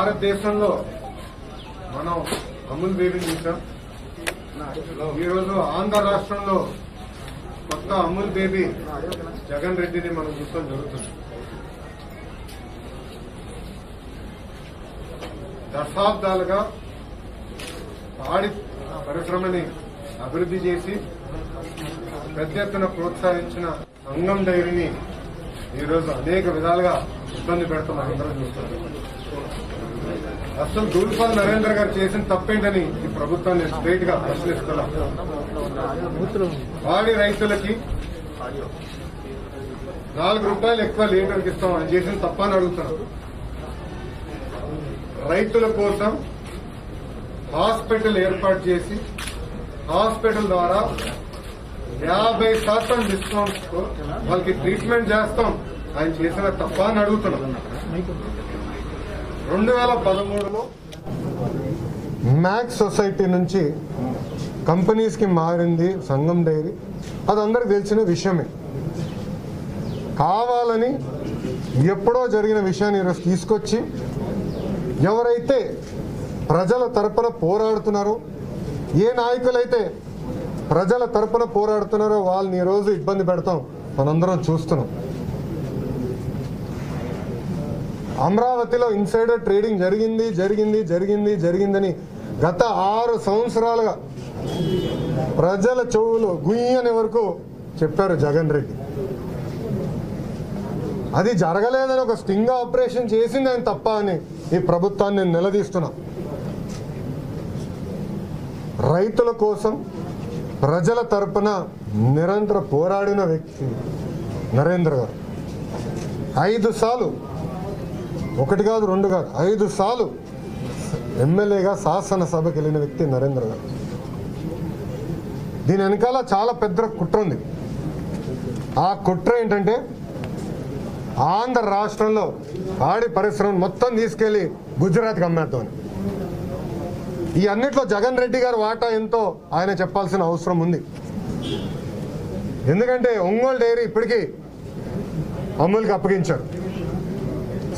భారతదేశంలో మనం అమూల్ బేబీని చూసాం. ఈరోజు ఆంధ్ర రాష్ట్రంలో కొత్త అమూల్ బేబీ జగన్ రెడ్డిని మనం చూస్తాం జరుగుతుంది. దశాబ్దాలుగా పాడి పరిశ్రమని అభివృద్ధి చేసి పెద్ద ఎత్తున ప్రోత్సహించిన సంగం డైరీని ఈరోజు అనేక విధాలుగా ఇబ్బంది పెడుతున్నారు. అందరూ చూస్తారు. అసలు దూల్పాల్ నరేందర్ గారు చేసిన తప్పేంటని ఈ ప్రభుత్వాన్ని స్ట్రైట్ గా ప్రశ్నిస్తున్నా. వాడి రైతులకి 4 రూపాయలు ఎక్కువ లీటర్కి ఇస్తాం అని చేసిన తప్ప అని అడుగుతున్నాం. రైతుల కోసం హాస్పిటల్ ఏర్పాటు చేసి హాస్పిటల్ ద్వారా 50% డిస్కౌంట్స్ తో వాళ్ళకి ట్రీట్మెంట్ చేస్తాం ఆయన చేసిన తప్ప అని అడుగుతున్నాం. 2013లో మ్యాక్స్ సొసైటీ నుంచి కంపెనీస్ కి మారింది సంగం డైరీ. అది అందరికి తెలిసిన విషయమే. కావాలని ఎప్పుడో జరిగిన విషయాన్ని ఈరోజు తీసుకొచ్చి ఎవరైతే ప్రజల తరపున పోరాడుతున్నారో, ఏ నాయకులైతే ప్రజల తరపున పోరాడుతున్నారో వాళ్ళని ఈరోజు ఇబ్బంది పెడతాం మనందరం చూస్తున్నాం. అమరావతిలో ఇన్సైడర్ ట్రేడింగ్ జరిగిందని గత 6 సంవత్సరాలుగా ప్రజల చెవులు గుయ్యని వరకు చెప్పారు జగన్ రెడ్డి. అది జరగలేదని ఒక స్టింగ్ ఆపరేషన్ చేసింది ఆయన తప్ప అని ఈ ప్రభుత్వాన్ని నిలదీస్తున్నాం. రైతుల కోసం ప్రజల తరపున నిరంతర పోరాడిన వ్యక్తి నరేంద్ర గారు. 5 సార్లు, ఒకటి కాదు 2 కాదు, 5 సార్లు ఎమ్మెల్యేగా శాసనసభకి వెళ్ళిన వ్యక్తి నరేంద్ర గారు. దీని వెనకాల చాలా పెద్ద కుట్ర ఉంది. ఆ కుట్ర ఏంటంటే ఆంధ్ర రాష్ట్రంలో ఆడి పరిశ్రమ మొత్తం తీసుకెళ్లి గుజరాత్కి అమ్మేద్దామని. ఈ అన్నిట్లో జగన్ రెడ్డి గారు వాటా ఎంతో ఆయన చెప్పాల్సిన అవసరం ఉంది. ఎందుకంటే ఒంగోలు డైరీ ఇప్పటికీ అమూల్కి అప్పగించారు.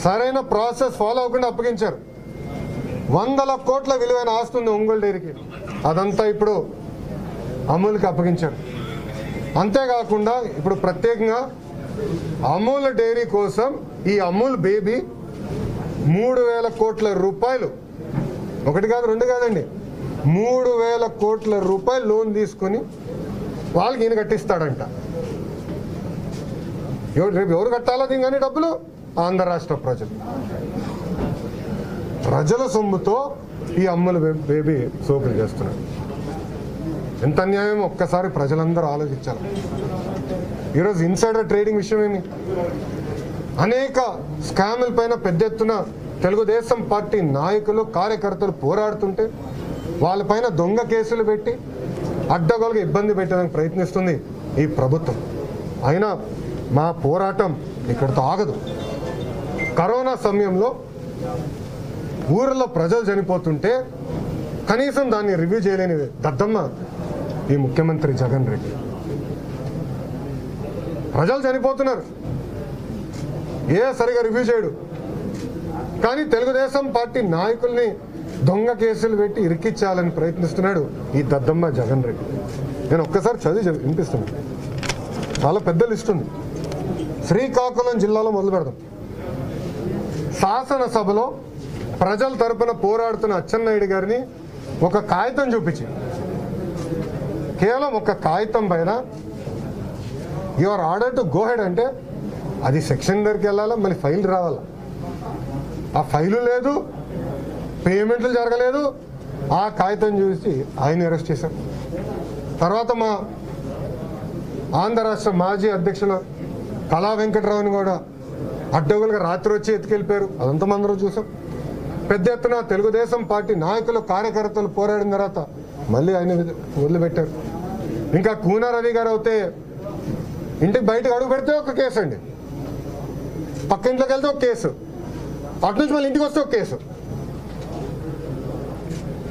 సరైన ప్రాసెస్ ఫాలో అవ్వకుండా అప్పగించారు. 100 కోట్ల విలువైన ఆస్తి ఉంది ఒంగోలు డైరీకి. అదంతా ఇప్పుడు అమూల్కి అప్పగించారు. అంతేకాకుండా ఇప్పుడు ప్రత్యేకంగా అమూల్ డైరీ కోసం ఈ అమూల్ బేబీ 3,000 కోట్ల రూపాయలు, ఒకటి కాదు 2 కాదండి, 3,000 కోట్ల రూపాయలు లోన్ తీసుకుని వాళ్ళకి ఈయన కట్టిస్తాడంట. రేపు ఎవరు కట్టాలో దీని డబ్బులు? ఆంధ్ర రాష్ట్ర ప్రజలు. ప్రజల సొమ్ముతో ఈ అమూల్ బేబీ సోకులు చేస్తున్నాడు. ఎంత అన్యాయం ఒక్కసారి ప్రజలందరూ ఆలోచించాలి. ఈరోజు ఇన్సైడర్ ట్రేడింగ్ విషయమేమి, అనేక స్కాముల పైన పెద్ద ఎత్తున తెలుగుదేశం పార్టీ నాయకులు కార్యకర్తలు పోరాడుతుంటే వాళ్ళపైన దొంగ కేసులు పెట్టి అడ్డగోలుగా ఇబ్బంది పెట్టడానికి ప్రయత్నిస్తుంది ఈ ప్రభుత్వం. అయినా మా పోరాటం ఇక్కడితో ఆగదు. కరోనా సమయంలో ఊరిలో ప్రజలు చనిపోతుంటే కనీసం దాన్ని రివ్యూ చేయలేని దద్దమ్మ ఈ ముఖ్యమంత్రి జగన్ రెడ్డి. ప్రజలు చనిపోతున్నారు, సరిగా రివ్యూ చేయడు. కానీ తెలుగుదేశం పార్టీ నాయకుల్ని దొంగ కేసులు పెట్టి ఇరికిచ్చాలని ప్రయత్నిస్తున్నాడు ఈ దద్దమ్మ జగన్ రెడ్డి. నేను ఒక్కసారి చదివి వినిపిస్తున్నాను, చాలా పెద్ద లిస్ట్ ఉంది. శ్రీకాకుళం జిల్లాలో మొదలు పెడదాం. శాసనసభలో ప్రజల తరపున పోరాడుతున్న అచ్చెన్నాయుడు గారిని ఒక కాగితం చూపించి, కేవలం ఒక కాగితం పైన your order to go head అంటే అది సెక్షన్ దగ్గరికి వెళ్ళాలా, మళ్ళీ ఫైల్ రావాలా. ఆ ఫైలు లేదు, పేమెంట్లు జరగలేదు. ఆ కాగితం చూసి ఆయన అరెస్ట్ చేశారు. తర్వాత మా ఆంధ్ర రాష్ట్ర మాజీ అధ్యక్షులు కళా వెంకటరావుని కూడా అడ్డగులుగా రాత్రి వచ్చి ఎత్తుకెళ్ళిపోయారు. అదంతా అందరూ చూసాం. పెద్ద ఎత్తున తెలుగుదేశం పార్టీ నాయకులు కార్యకర్తలు పోరాడిన తర్వాత మళ్ళీ ఆయన వదిలిపెట్టారు. ఇంకా కూనా రవి గారు అయితే ఇంటికి బయటకు అడుగు పెడితే ఒక కేసు అండి, పక్క ఇంట్లోకి వెళ్తే ఒక కేసు, అటు నుంచి మళ్ళీ ఇంటికి వస్తే ఒక కేసు.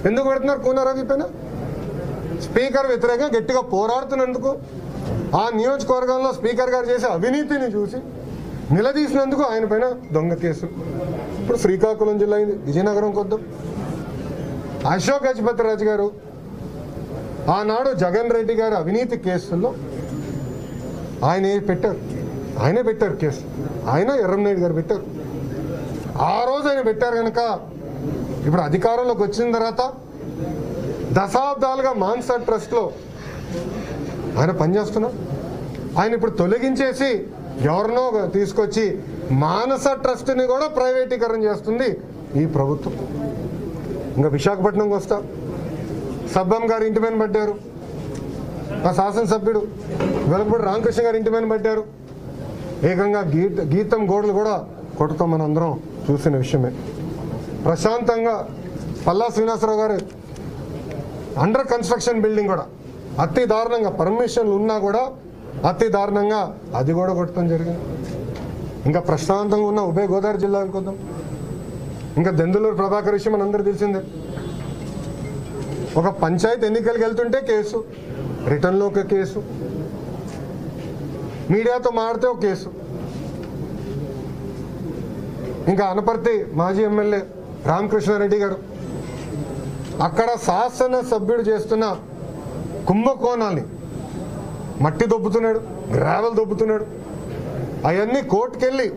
ఎందుకు పెడుతున్నారు కూనా రవి పైన? స్పీకర్ వ్యతిరేకంగా గట్టిగా పోరాడుతున్నందుకు, ఆ నియోజకవర్గంలో స్పీకర్ గారు చేసే అవినీతిని చూసి నిలదీసినందుకు ఆయన పైన దొంగ కేసు. ఇప్పుడు శ్రీకాకుళం జిల్లా అయింది, విజయనగరం కొద్దాం. అశోక్ గజపతిరాజు గారు ఆనాడు జగన్ రెడ్డి గారు అవినీతి కేసుల్లో ఆయనే పెట్టారు కేసు, ఆయన ఎర్రంనాయుడు గారు పెట్టారు. ఆ రోజు ఆయన పెట్టారు కనుక ఇప్పుడు అధికారంలోకి వచ్చిన తర్వాత దశాబ్దాలుగా మాన్సా ట్రస్ట్లో ఆయన పనిచేస్తున్నారు. ఆయన ఇప్పుడు తొలగించేసి ఎవరినో తీసుకొచ్చి మానస ట్రస్ట్ని కూడా ప్రైవేటీకరణ చేస్తుంది ఈ ప్రభుత్వం. ఇంకా విశాఖపట్నంకి వస్తా, సబ్బం గారు ఇంటి పైన పడ్డారు, ఆ శాసనసభ్యుడు వెలపూడి రామకృష్ణ గారు ఇంటి పైన పడ్డారు. ఏకంగా గీతం గోడలు కూడా కొట్టడం మన అందరం చూసిన విషయమే. ప్రశాంతంగా పల్లా శ్రీనివాసరావు గారు అండర్ కన్స్ట్రక్షన్ బిల్డింగ్ కూడా అతి దారుణంగా పర్మిషన్లు ఉన్నా కూడా అతి దారుణంగా అది కూడా కొట్టడం జరిగింది. ఇంకా ప్రశాంతంగా ఉన్న ఉభయ గోదావరి జిల్లా అనుకుందాం. ఇంకా దెందులూరు ప్రభాకర్ విషయం మనందరూ తెలిసిందే. ఒక పంచాయతీ ఎన్నికలకు వెళ్తుంటే కేసు, రిటర్న్లో ఒక కేసు, మీడియాతో మాడితే ఒక కేసు. ఇంకా అనపర్తి మాజీ ఎమ్మెల్యే రామకృష్ణారెడ్డి గారు అక్కడ శాసనసభ్యుడు చేస్తున్న కుంభకోణాన్ని మట్టి దొబ్బుతున్నాడు, గ్రావెల్ దొబ్బుతున్నాడు. అవన్నీ కోర్టుకెళ్ళి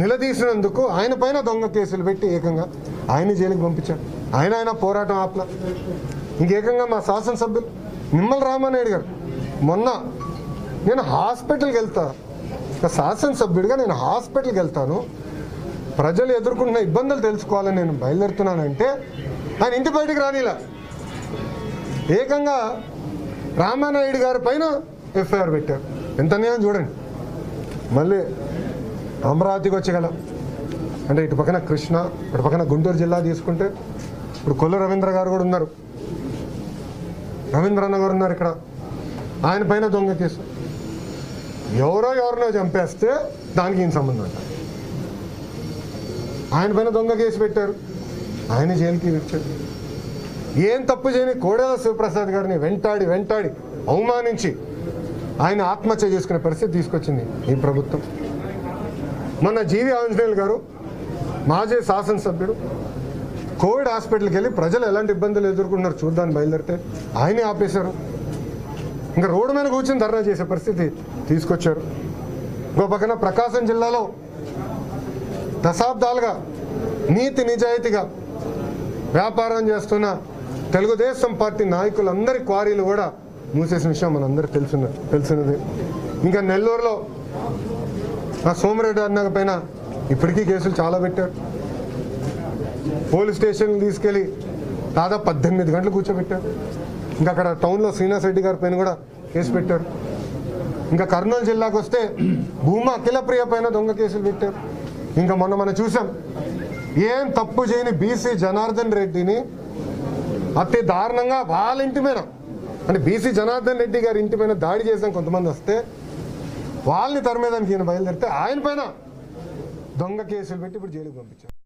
నిలదీసినందుకు ఆయన పైన దొంగ కేసులు పెట్టి ఏకంగా ఆయన జైలుకి పంపించాడు. ఆయన పోరాటం ఆపల. ఇంకేకంగా మా శాసనసభ్యులు నిమ్మల రామానాయుడు గారు, మొన్న నేను హాస్పిటల్కి వెళ్తా, శాసనసభ్యుడిగా నేను హాస్పిటల్కి వెళ్తాను, ప్రజలు ఎదుర్కొంటున్న ఇబ్బందులు తెలుసుకోవాలని నేను బయలుదేరుతున్నానంటే ఆయన ఇంటి బయటకు రానిలా ఏకంగా రామానాయుడు గారి పైన ఎఫ్ఐఆర్ పెట్టారు. ఎంత అన్యాయం చూడండి. మళ్ళీ అమరావతికి వచ్చేగల అంటే ఇటు పక్కన కృష్ణ, ఇటు పక్కన గుంటూరు జిల్లా తీసుకుంటే ఇప్పుడు కొల్లు రవీంద్ర గారు కూడా ఉన్నారు, రవీంద్రన్న గారు ఉన్నారు ఇక్కడ. ఆయన పైన దొంగ కేసు, ఎవరినో చంపేస్తే దానికి ఏం సంబంధం అంట ఆయన పైన దొంగ కేసు పెట్టారు, ఆయన జైలుకి వచ్చారు. ఏం తప్పు చేయని కోడెల శివప్రసాద్ గారిని వెంటాడి వెంటాడి అవమానించి ఆయన ఆత్మహత్య చేసుకునే పరిస్థితి తీసుకొచ్చింది ఈ ప్రభుత్వం. మొన్న జీవి ఆంజనేయులు గారు మాజీ శాసనసభ్యుడు కోవిడ్ హాస్పిటల్కి వెళ్ళి ప్రజలు ఎలాంటి ఇబ్బందులు ఎదుర్కొంటున్నారు చూద్దాన్ని బయలుదేరితే ఆయనే ఆపేశారు. ఇంకా రోడ్డు మీద కూర్చొని ధర్నా చేసే పరిస్థితి తీసుకొచ్చారు. ఇంకో పక్కన ప్రకాశం జిల్లాలో దశాబ్దాలుగా నీతి నిజాయితీగా వ్యాపారం చేస్తున్న తెలుగుదేశం పార్టీ నాయకులందరి క్వారీలు కూడా మూసేసిన విషయం మనందరూ తెలిసినది. ఇంకా నెల్లూరులో ఆ సోమిరెడ్డి అన్న పైన ఇప్పటికీ కేసులు చాలా పెట్టారు. పోలీస్ స్టేషన్ తీసుకెళ్ళి దాదాపు 18 గంటలు కూర్చోబెట్టారు. ఇంకా అక్కడ టౌన్లో శ్రీనివాస్ రెడ్డి గారి పైన కూడా కేసు పెట్టారు. ఇంకా కర్నూలు జిల్లాకు వస్తే భూమా అఖిలప్రియ పైన దొంగ కేసులు పెట్టారు. ఇంకా మొన్న మనం చూసాం, ఏం తప్పు చేయని బీసీ జనార్దన్ రెడ్డిని అతి దారుణంగా వాళ్ళ ఇంటి మీద, అంటే బీసీ జనార్దన్ రెడ్డి గారి ఇంటి పైన దాడి చేసాం కొంతమంది వస్తే, వాళ్ళని తరిమేదానికి ఈయన బయలుదేరితే ఆయన పైన దొంగ కేసులు పెట్టి ఇప్పుడు జైలుకి పంపించారు.